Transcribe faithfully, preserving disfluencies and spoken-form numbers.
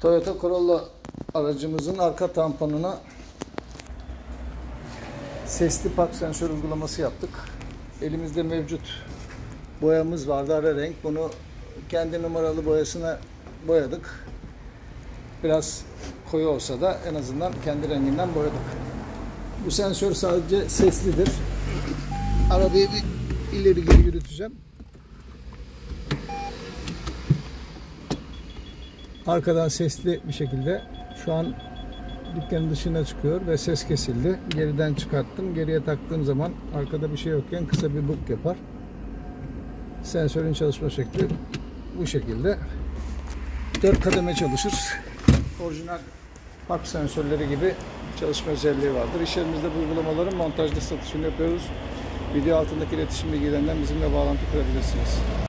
Toyota Corolla aracımızın arka tamponuna sesli park sensör uygulaması yaptık. Elimizde mevcut boyamız vardı, ara renk. Bunu kendi numaralı boyasına boyadık. Biraz koyu olsa da en azından kendi renginden boyadık. Bu sensör sadece seslidir. Arabayı bir ileri geri yürüteceğim. Arkadan sesli bir şekilde şu an dükkanın dışına çıkıyor ve ses kesildi. Geriden çıkarttım. Geriye taktığım zaman arkada bir şey yokken kısa bir buk yapar. Sensörün çalışma şekli bu şekilde. dört kademe çalışır. Orijinal park sensörleri gibi çalışma özelliği vardır. İş yerimizde bu uygulamaların montajlı satışını yapıyoruz. Video altındaki iletişim bilgilerinden bizimle bağlantı kurabilirsiniz.